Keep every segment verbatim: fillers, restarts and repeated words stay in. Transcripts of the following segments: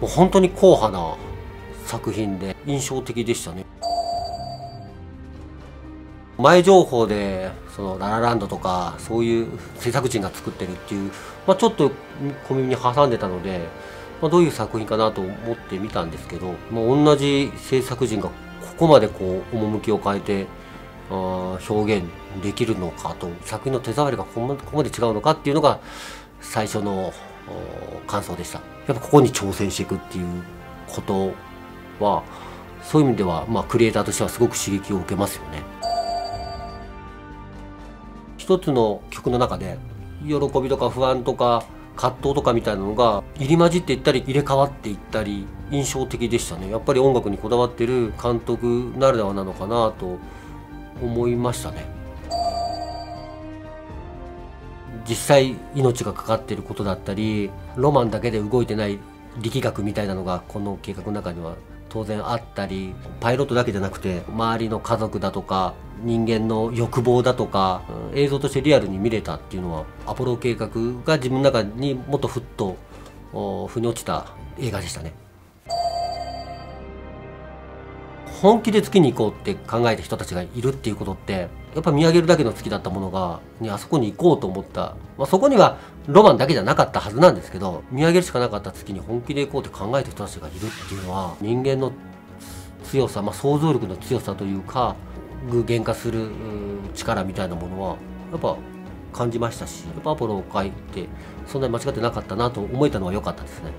もう本当に硬派な作品で印象的でしたね。前情報でそのララランドとかそういう制作人が作ってるっていう、まあ、ちょっと小耳に挟んでたので、まあ、どういう作品かなと思って見たんですけど、まあ、同じ制作人がここまでこう趣を変えてあ表現できるのかと、作品の手触りがここまで違うのかっていうのが最初の感想でした。やっぱここに挑戦していくっていうことはそういう意味では、まあ、クリエイターとしてはすごく刺激を受けますよね。一つの曲の中で喜びとか不安とか葛藤とかみたいなのが入り混じっていったり入れ替わっていったり、印象的でしたね。やっぱり音楽にこだわってる監督ならではなのかなと思いましたね。実際命がかかっていることだったり、ロマンだけで動いてない力学みたいなのがこの計画の中には当然あったり、パイロットだけじゃなくて周りの家族だとか人間の欲望だとか映像としてリアルに見れたっていうのは、アポロ計画が自分の中にもっとふっと腑に落ちた映画でしたね。本気で月に行こうって考えた人たちがいるっていうことって、やっぱ見上げるだけの月だったものがあそこに行こうと思った、まあ、そこにはロマンだけじゃなかったはずなんですけど、見上げるしかなかった月に本気で行こうって考えた人たちがいるっていうのは、人間の強さ、まあ、想像力の強さというか具現化する力みたいなものはやっぱ感じましたし、やっぱアポロを描いてそんなに間違ってなかったなと思えたのは良かったですね。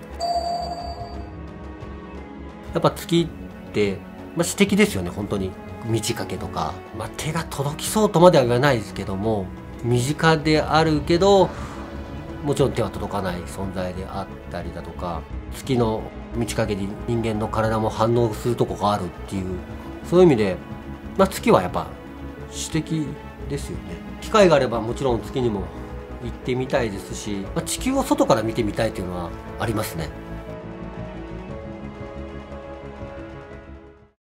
やっぱ月って、まあ、詩的ですよね。本当に満ち欠けとか、まあ、手が届きそうとまでは言わないですけども、身近であるけどもちろん手は届かない存在であったりだとか、月の満ち欠けに人間の体も反応するとこがあるっていう、そういう意味で、まあ、月はやっぱ詩的ですよね。機会があればもちろん月にも行ってみたいですし、まあ、地球を外から見てみたいというのはありますね。